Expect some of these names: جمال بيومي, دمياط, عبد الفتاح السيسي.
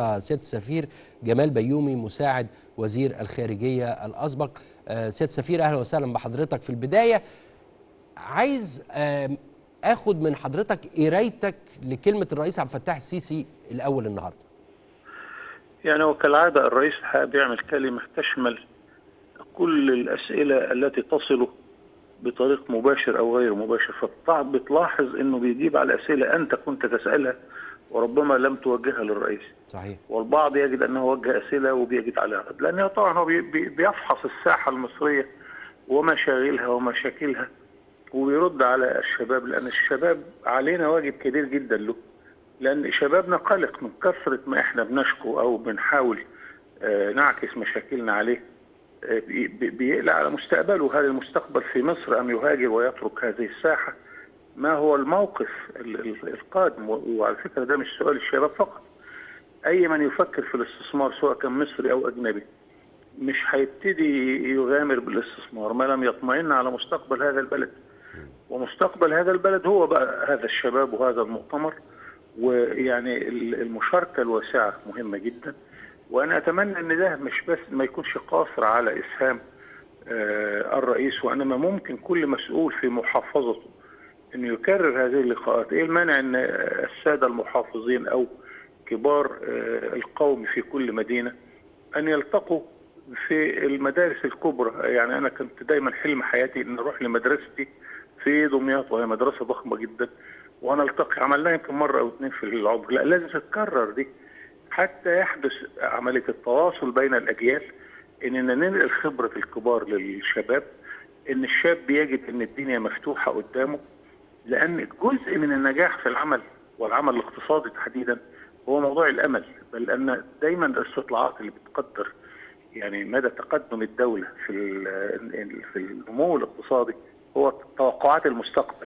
سيادة السفير جمال بيومي مساعد وزير الخارجية الأسبق. سيادة السفير أهلا وسهلا بحضرتك. في البداية عايز أخد من حضرتك قرايتك لكلمة الرئيس عبد الفتاح السيسي الأول النهاردة. يعني وكالعادة الرئيس بيعمل كلمة تشمل كل الأسئلة التي تصله بطريق مباشر أو غير مباشر، فبتلاحظ أنه بيجيب على أسئلة أنت كنت تسألها وربما لم توجهها للرئيس. صحيح. والبعض يجد انه وجه اسئله وبيجد عليها رد، لان طبعا هو بيفحص الساحه المصريه ومشاغلها ومشاكلها وبيرد على الشباب، لان الشباب علينا واجب كبير جدا له، لان شبابنا قلق من كثره ما احنا بنشكو او بنحاول نعكس مشاكلنا عليه. بيقلق على مستقبله، هل المستقبل في مصر ام يهاجر ويترك هذه الساحه؟ ما هو الموقف القادم؟ وعلى فكرة ده مش سؤال الشباب فقط، أي من يفكر في الاستثمار سواء كان مصري أو أجنبي مش هيبتدي يغامر بالاستثمار ما لم يطمئن على مستقبل هذا البلد، ومستقبل هذا البلد هو بقى هذا الشباب وهذا المؤتمر. ويعني المشاركة الواسعة مهمة جدا، وأنا أتمنى أن ده مش بس ما يكونش قاصر على إسهام الرئيس، وإنما ممكن كل مسؤول في محافظته أن يكرر هذه اللقاءات. إيه المانع أن السادة المحافظين أو كبار القوم في كل مدينة أن يلتقوا في المدارس الكبرى؟ يعني أنا كنت دايما حلم حياتي أن أروح لمدرستي في دمياط، وهي مدرسة ضخمة جدا، وأنا ألتقي. عملناها يمكن مرة أو اتنين في العمر، لا لازم تتكرر دي حتى يحدث عملية التواصل بين الأجيال، أننا ننقل خبرة الكبار للشباب، أن الشاب يجد أن الدنيا مفتوحة قدامه، لأن جزء من النجاح في العمل والعمل الاقتصادي تحديدا هو موضوع الأمل، بل أن دايما الاستطلاعات اللي بتقدر يعني مدى تقدم الدولة في النمو الاقتصادي هو توقعات المستقبل.